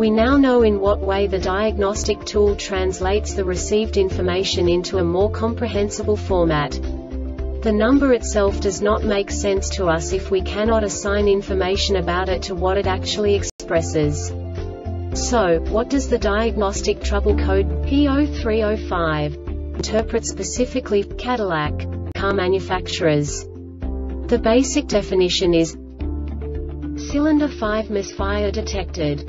We now know in what way the diagnostic tool translates the received information into a more comprehensible format. The number itself does not make sense to us if we cannot assign information about it to what it actually expresses. So, what does the diagnostic trouble code P0305 interpret specifically for Cadillac car manufacturers? The basic definition is cylinder 5 misfire detected.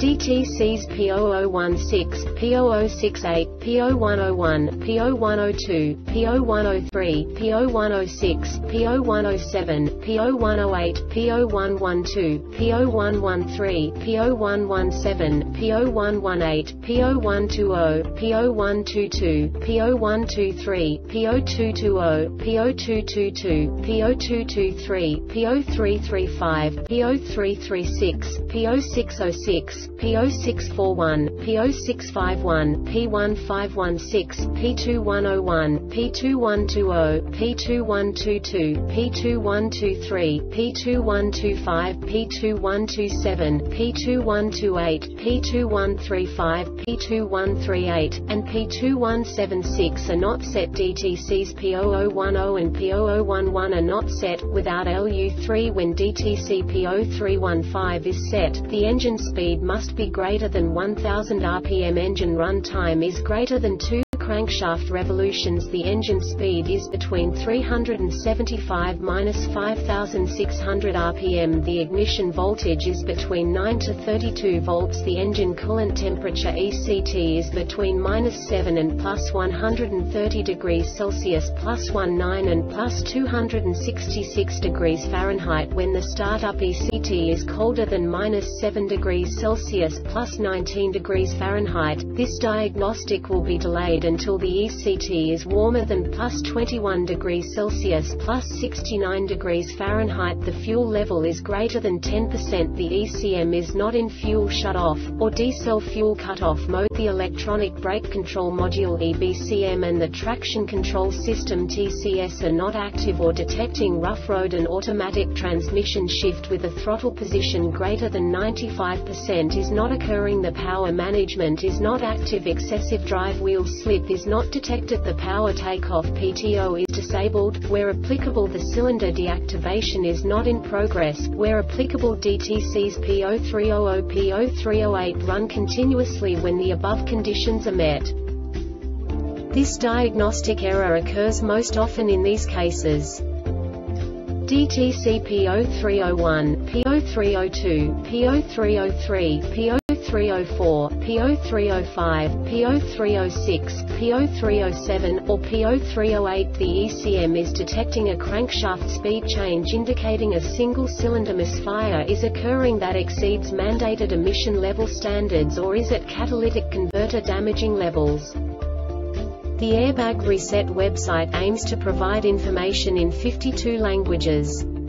DTCs P0016, P0068, P0101, P0102, P0103, P0106, P0107, P0108, P0112, P0113, P0117, P0118, P0120, P0122, P0123, P0220, P0222, P0223, P0335, P0336, P0606, P0641, P0651, P1516, P2101, P2120, P2122, P2123, P2125, P2127, P2128, P2135, P2138, and P2176 are not set. DTCs P0010 and P0011 are not set, without LU3 when DTC P0315 is set. The engine speed must be greater than 1000 rpm. Engine run time is greater than 2 crankshaft revolutions. The engine speed is between 375–5600 rpm. The ignition voltage is between 9 to 32 volts. The engine coolant temperature ECT is between -7 and +130 degrees Celsius, +19 and +266 degrees Fahrenheit. When the startup ECT is colder than -7 degrees Celsius, +19 degrees Fahrenheit, this diagnostic will be delayed until until the ECT is warmer than +21°C +69°F. The fuel level is greater than 10%. The ECM is not in fuel shut-off, or diesel fuel cut-off mode. The electronic brake control module EBCM and the traction control system TCS are not active or detecting rough road. An automatic transmission shift with a throttle position greater than 95% is not occurring. The power management is not active. Excessive drive wheel slip is not detected. The power takeoff PTO is disabled. Where applicable, the cylinder deactivation is not in progress. Where applicable, DTCs P0300, P0308 run continuously when the above conditions are met. This diagnostic error occurs most often in these cases. DTC P0301, P0302, P0303, P0335, P0304, P0305, P0306, P0307, or P0308. The ECM is detecting a crankshaft speed change indicating a single cylinder misfire is occurring that exceeds mandated emission level standards or is at catalytic converter damaging levels. The Airbag Reset website aims to provide information in 52 languages.